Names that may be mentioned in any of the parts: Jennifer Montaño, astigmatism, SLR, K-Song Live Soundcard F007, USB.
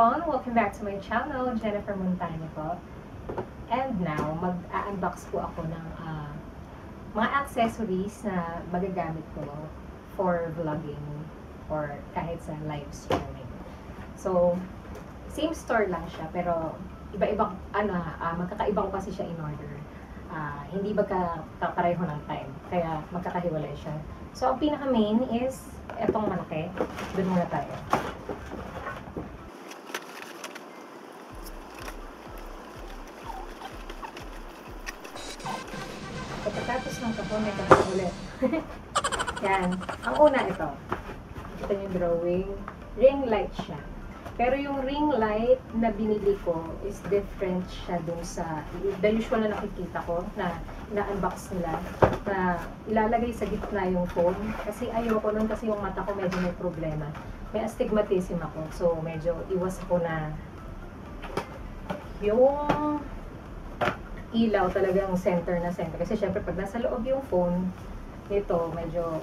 everyone! Welcome back to my channel, Jennifer Montaño po. And now, mag-unbox po ako ng mga accessories na magagamit ko for vlogging or kahit sa live streaming. So, same store lang siya pero iba-ibang, magkakaibang kasi siya in order. Hindi magkakapareho ng time, kaya magkakahiwalay siya. So, ang pinaka-main is etong malaki. Doon muna tayo. Pagkatapos ng kapon, may kapon ulit. Yan. Ang una ito. Ito yung drawing. Ring light siya. Pero yung ring light na binili ko is different siya dun sa the usual na nakikita ko na na-unbox nila na ilalagay sa gitna yung phone. Kasi ayoko nun kasi yung mata ko medyo may problema. May astigmatism ako. So medyo iwas ko na yung ilaw talagang center na center. Kasi syempre pag nasa loob yung phone, nito medyo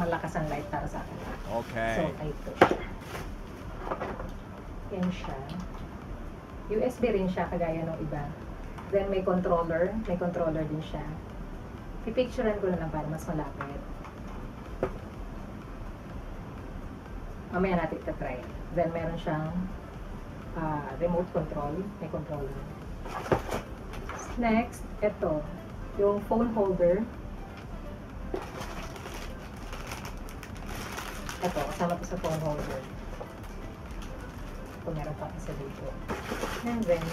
malakas ang light para sa akin. Okay. So, ito siya. Yan siya. USB rin siya, kagaya ng iba. Then, may controller. May controller din siya. Pipicturean ko na lang para mas malapit. Mamaya natin itatry. Then, meron siyang remote control. May controller. Next, ito. Yung phone holder. Ito, kasama to sa phone holder. Ito, meron pa isa dito. And then,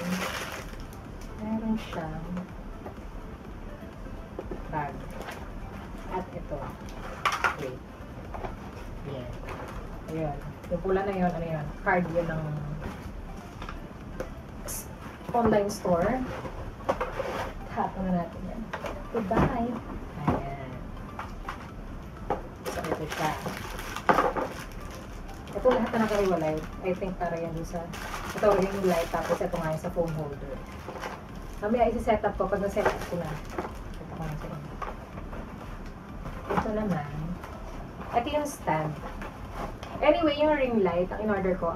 meron siyang bag. At ito. Wait. Yeah. Ayan. Yung pula na yun, ano yun? Card yun ng online store. Hapon na natin yan. Goodbye! Ayan. So, ito siya. Ito lahat na nakaiwalay. I think para yan sa ito ring light. Tapos ito nga sa phone holder. Mamaya isi-set up ko. Pag na-set up ko na. Ito ko na sa inyo. Ito naman. Ito yung stand. Anyway, yung ring light, ang in-order ko,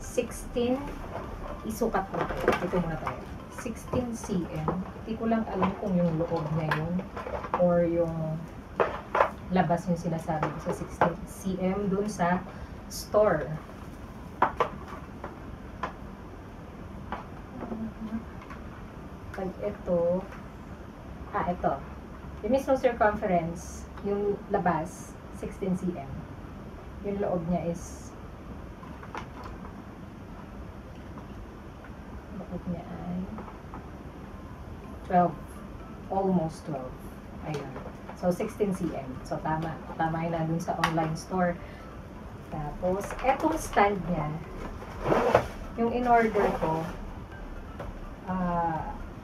16. Isukat ko. Ito muna tayo. 16 cm. Hindi ko lang alam kung yung loob na yun or yung labas yung sinasabi ko. So, 16 cm dun sa store. Pag ito, ito. Yung mismo circumference, yung labas, 16 cm. Yung loob niya is, loob niya ay 12. Almost 12. Ayan. So, 16 cm. So, tama. Tama yun na dun sa online store. Tapos, etong stand niya, yung in-order ko,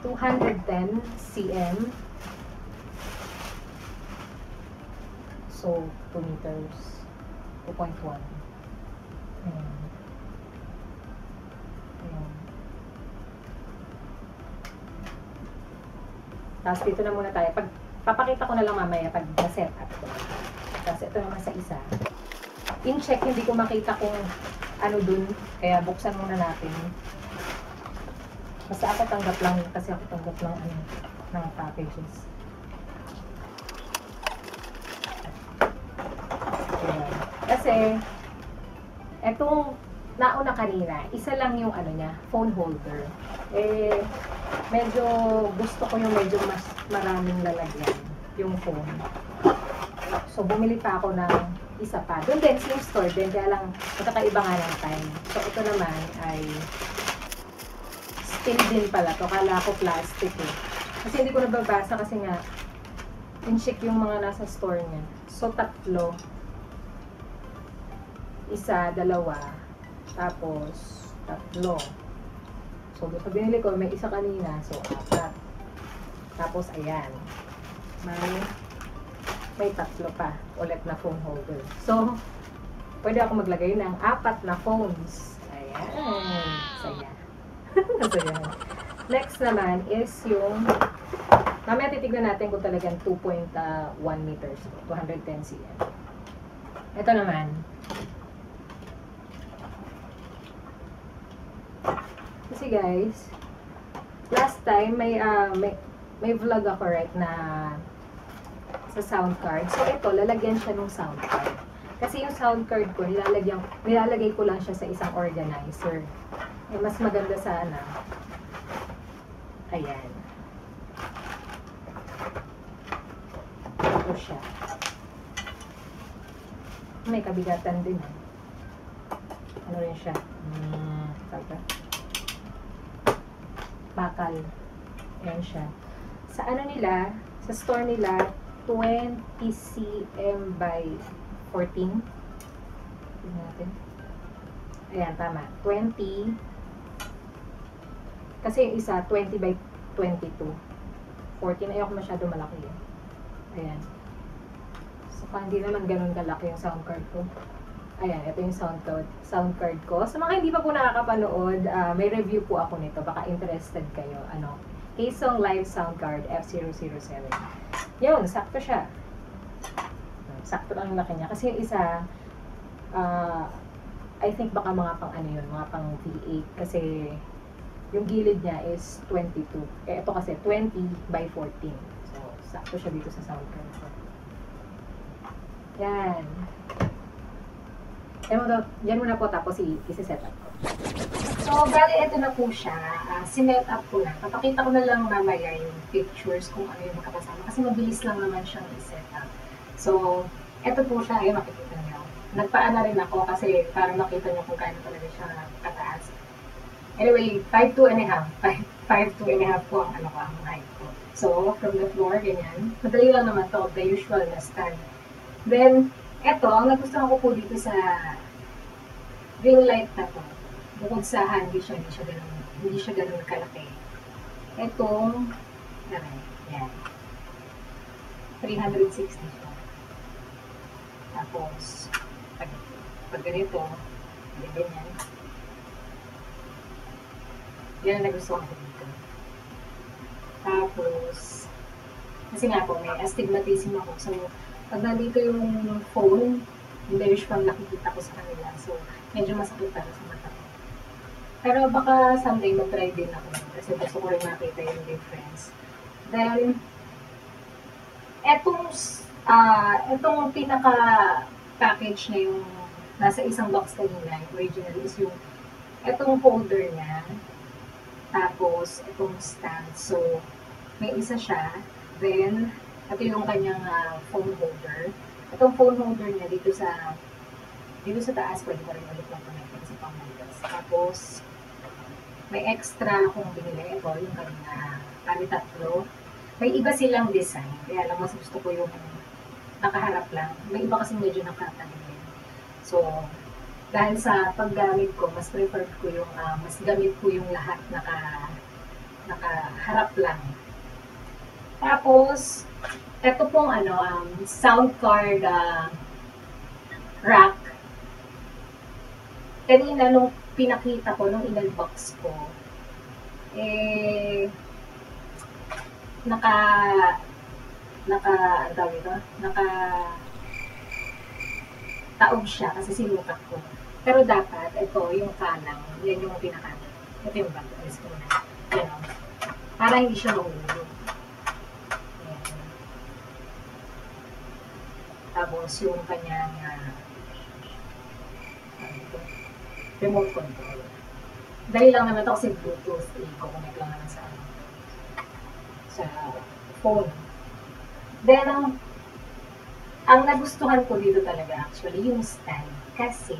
210 cm. So, 2 meters. 2.1. Ayan. Ayan. Tapos, dito na muna tayo. Pag, papakita ko na lang mamaya pag na-set up ko. Tapos, ito naman sa isa. In-check, hindi ko makita kung ano dun. Kaya buksan muna natin. Basta ako tanggap lang kasi ako tanggap lang ng packages. Ayan. Kasi etong nauna kanina, isa lang yung ano niya, phone holder. Eh, medyo gusto ko yung medyo mas maraming lalagyan yung phone. So, bumili pa ako ng isa pa. Doon din, same store din. Kaya lang, magkakaiba nga ng time. So, ito naman ay steel din pala to. Kala ko plastic eh. Kasi hindi ko nababasa kasi nga in-check yung mga nasa store niya. So, tatlo. Isa, dalawa. Tapos, tatlo. So, gusto binili ko, may isa kanina. So, apat. Tapos, ayan. May tatlo pa ulit na phone holder. So, pwede ako maglagay ng 4 na phones. Ayan. Saya. Saya. Next naman is yung mamaya titignan natin kung talagang 2.1 meters. 210 cm. Ito naman. guys, last time may vlog ako right na sa sound card. So ito, lalagyan siya ng sound card. Kasi yung sound card ko, nilalagay ko lang siya sa isang organizer. Eh, mas maganda sana. Ayan. Ito siya. May kabigatan din. Ano rin siya? Bakal. Ayan siya. Sa ano nila, sa store nila, 20 cm by 14. Tignan natin. Ayan, tama. 20. Kasi yung isa, 20 by 22. 14. Ayoko masyado malaki yun. Ayan. So, hindi naman ganun kalaki yung sound card ko. Ayan, ito yung sound card ko. Sa mga hindi pa po nakakapanood, may review po ako nito. Baka interested kayo. Ano? K-Song Live Soundcard F007. Yun, sakto siya. Sakto lang yung laki niya. Kasi yung isa, I think baka mga pang ano yun, mga pang V8. Kasi yung gilid niya is 22. Eh, ito kasi 20 by 14. So, sakto siya dito sa soundcard ko. Yan. Yan muna po, tapos isi-set up ko. So, bali, ito na po siya. Sinet up ko na. Papakita ko na lang mamaya yung pictures kung ano yung makakasama. Kasi mabilis lang naman siyang i-set up. So, ito po siya. Ayun, makikita niyo. Nagpaana rin ako kasi para makita niyo kung kaya talaga siya kataas. Anyway, 5'2.5". 5'2.5" po ang, ano ko, ang height ko. So, from the floor, ganyan. Madali lang naman to. The usual na stand. Then, ito, ang nagustuhan ko po dito sa ring light na to. Bukod sa handy siya, hindi siya ganun kalaki. Etong, yan. 360 siya. Tapos, pag ganito, ganyan. Yan ang nagustuhan ko dito. Tapos, kasi nga po, may astigmatism ako. So, pag nandito yung phone, yung bearish phone nakikita ko sa kanila. So, medyo masakit para sa mata. Pero baka someday mag-try din ako kasi gusto ko rin makita yung difference. Then, etong pinaka-package na yung nasa isang box kanina, yung original is yung etong holder niya. Tapos, etong stand. So, may isa siya. Then, ito yung kanyang phone holder. Etong phone holder niya dito sa taas, pwede ko rin ulit lang connected sa pang-holder. Tapos, may extra akong binili. Ito, yung kami tatlo. May iba silang design. Kaya lang, mas gusto ko yung nakaharap lang. May iba kasi medyo nakatangin. So, dahil sa paggamit ko, mas preferred ko yung, mas gamit ko yung lahat nakaharap lang. Tapos, ito pong ano, sound card rack. Kanina, nung pinakita ko, nung in-unbox ko, eh, taog siya kasi sinukat ko. Pero dapat, ito, yung kanang, yan yung pinakano. Ito yung bag, alis ko na. Yan, para hindi siya mahulog. Tapos, yung kanyang remote control. Dali lang naman ito kasi Bluetooth. I-connect lang naman sa phone. Then, ang nagustuhan ko dito talaga actually, yung stand. Kasi,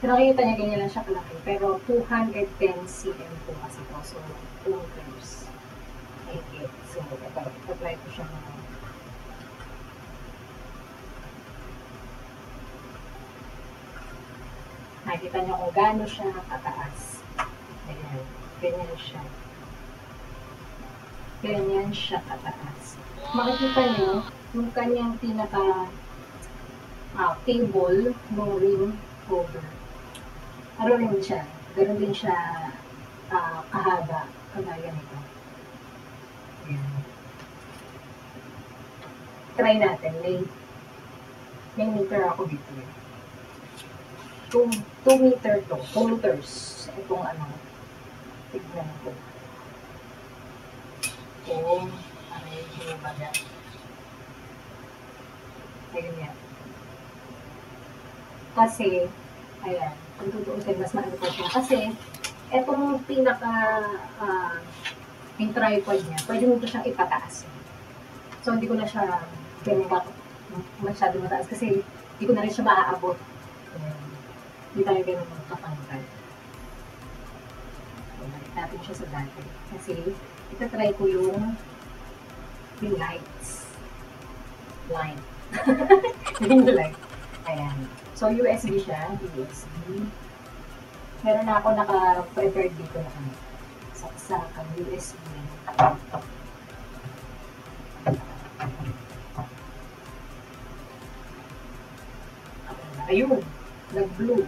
nakikita niya ganyan lang siya kalaki. Pero, 210 cm po kasi ito. So, 2 grams. So, apply ko siya naman. Nakikita niyo kung gaano siya nakataas. Ayan. Ganyan siya. Ganyan siya kataas. Makikita niyo, yung kanyang pinaka-table ng ring holder. Ano rin siya? Ganun din siya kahaba. Kagaya nito. Ayan. Try natin. May meter ako dito. 2 meters. Itong ano, Om Anehya Bada ayun. Kasi ayan, kung tutuusin mas maano siya kasi etong pinaka yung tripod niya, pwede mo ito siyang ipataas. So hindi ko na siya pinaka masyado mataas kasi hindi ko na rin siya maaabot. Hindi tayo ganun mga kapangkal. So, balik natin siya sa dati. Kasi itatry ko yung lights. Line. Yung light. Ayan. So USB siya. USB. Meron na ako naka-prepared dito na kami. Saksakan USB. Ayun, nag-blue.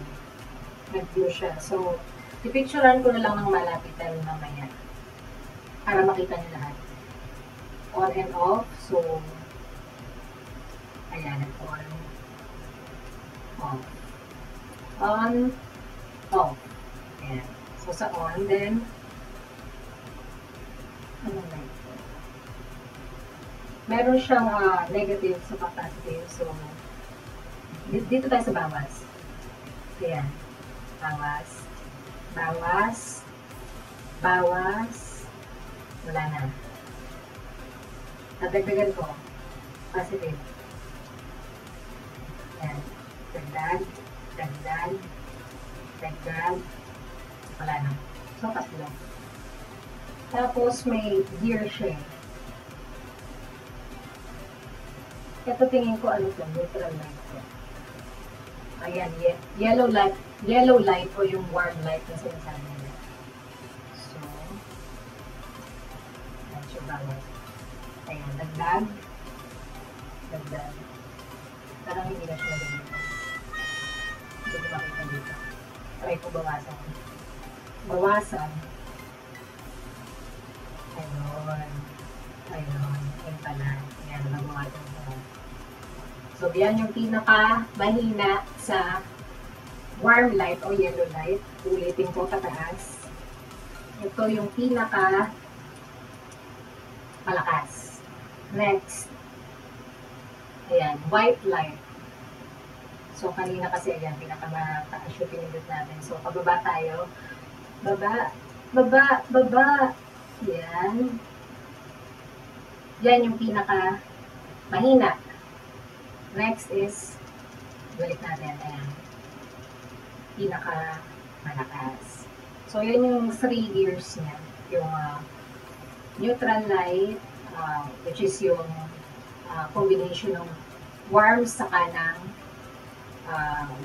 Nag-blue siya. So, i-picturean ko na lang ng malapitan mamaya. Para makita niyo lahat. On and off. So, ayan, on. Off. On. Off. Ayan. So, sa on, then, ano na ito? Meron siyang negative sa positive. So, dito tayo sa bawas. Ayan. Bawas. Bawas. Bawas. Wala na. Nadagdagan ko. Positive. Ayan. Dagdag. Dagdag. Dagdag. Wala na. So, tatlo. Tapos, may gear siya. Ito tingin ko ano ito. Neutral light ko. Ayan, yellow light o yung warm light na sinasabi nila. So, that's your balance. Ayan, dagdag. Dagdag. Parang hindi na siya nagagin. Hindi ko makita dito. Try ko bawasan. Bawasan. Ayun. Ayun. Ayun pala. Ayan, nagbawasan ko. So, yan yung pinaka-mahina sa warm light o yellow light. Ulitin ko pataas. Ito yung pinaka-malakas. Next. Ayan, white light. So, kanina kasi ayan, pinaka-mataas yung pinindot natin. So, pababa tayo. Baba, baba, baba. Ayan. Yan yung pinaka-mahina. Next is, balik natin, ayan, pinaka-malakas. So, yun yung 3 gears niya. Yung neutral light, which is yung combination ng warm saka ng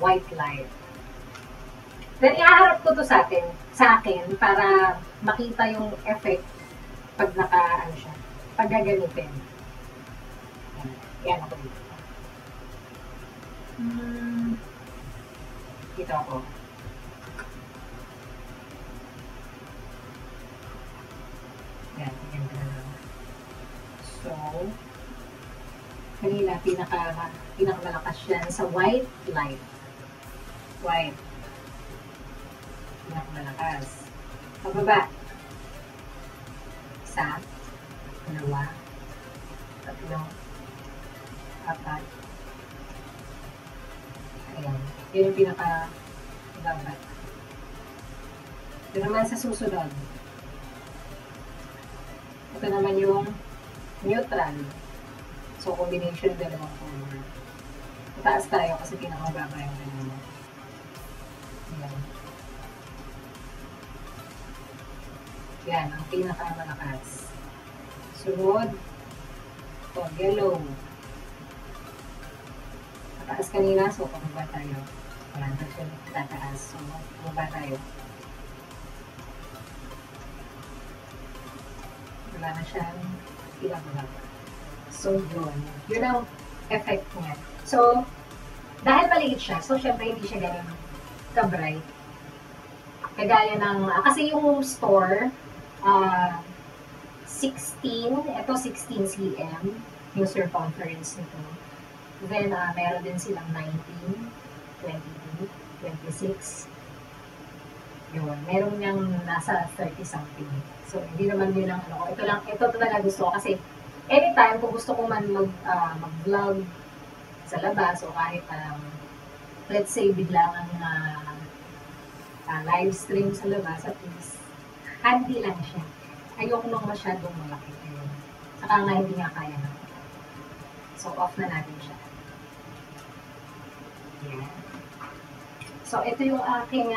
white light. Then, iaharap ko to sa akin, para makita yung effect pag naka, ano siya, pag gaganipin. Ayan ako dito. Dito ako. Ayan, ayan ka lang. So, kanina, pinakamalakas yan sa white light. White. Pinakamalakas. Pababa. Isa. Dalawa. Tatlo. Apat. Ayan. Yun yung pinaka-dabat. Ito naman sa susunod. Ito naman yung neutral. So, combination ng dalawang color. Mataas tayo kasi pinaka-baba yung ganyan. Ayan. Ayan, ang pinaka-malakas. Sunod. Ito, yellow. Taas kanina, so pababa tayo. Wala na siya tataas, so pababa tayo. Wala na siyang ilababa. So yun. Yun ang effect niya. So, dahil maliit siya, so syempre hindi siya ganun ka-bright. Kagaya ng, kasi yung store, 16, ito 16 cm, yung circumference nito. Then, meron din silang 19, 22, 26, Yun. Meron niyang nasa 30 something. So, hindi naman yun ang ano ko. Ito lang, ito talaga gusto ko kasi anytime kung gusto ko man mag-vlog sa labas o kahit let's say biglang ang live stream sa labas at least handy lang siya. Ayoko nang masyadong malaki. Saka nga hindi nga kaya na. So, off na natin siya. Yeah. So, ito yung aking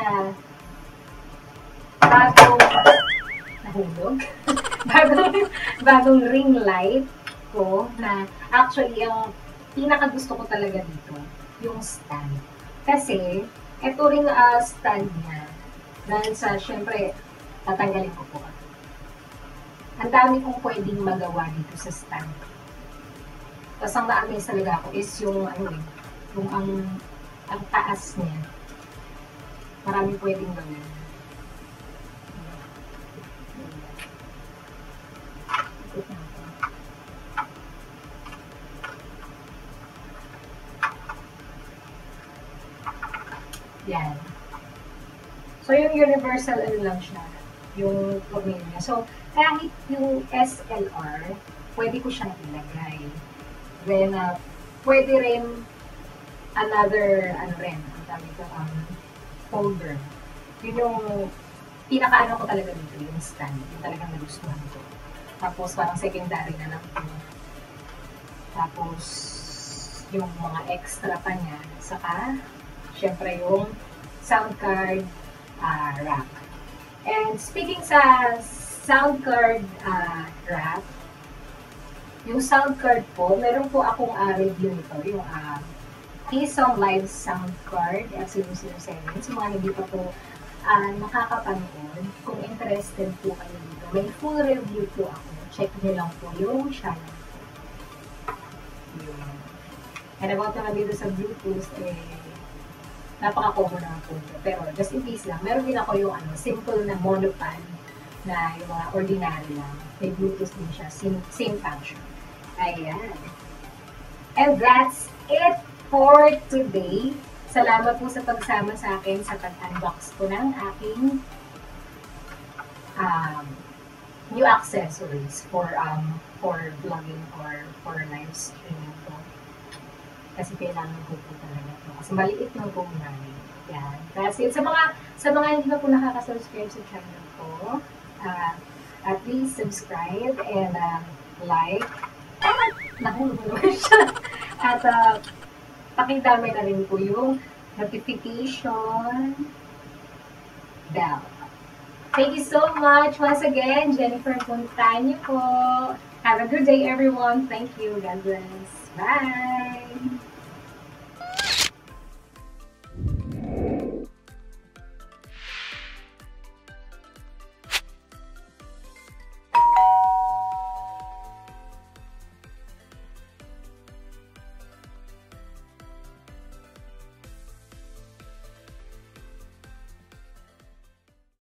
bagong ring light ko na actually yung pinakagusto ko talaga dito yung stand. Kasi ito ring stand niya dahil sa syempre tatanggalin ko po. Ang dami kong pwedeng magawa dito sa stand. Tapos ang na-amaze talaga ako is yung ano rin, yung ang taas niya. Maraming pwedeng gawin. Yan. So, yung universal ano lang siya, yung plug niya. So, kahit yung SLR, pwede ko siyang ilagay. Then, pwede rin another, ano rin, ang dami ko, folder. Yun yung pinakaano ko talaga dito, yung stand. Yung talagang nagustuhan ko. Tapos, parang secondary na lang ito. Tapos, yung mga extra pa niya. Saka, siyempre yung sound card rack. And speaking sa sound card rack, yung sound card po, meron po akong review nito, yung K-Song Live Soundcard F007. So mga hindi pa po nakakapanood, kung interested po kayo dito, may full review po ako. Check nyo lang po yung channel po. And about naman dito sa Bluetooth, eh, napaka-common na po ito. Pero just in case lang, meron din ako yung ano, simple na monopad na yung mga ordinary lang. May Bluetooth din siya. Same function. Ayan. And that's it for today. Salamat po sa pagsama sa akin sa pag-unbox ko ng aking new accessories for vlogging or for live streaming po. Kasi kailangan ko po talaga ito. Kasi maliit na po namin. Yan. Kasi sa mga hindi na po nakakasubscribe sa channel ko, please subscribe and like. Nahulog siya. At pakidami na rin po yung notification bell. Thank you so much once again, Jennifer Montaño po. Have a good day everyone. Thank you. God bless. Bye!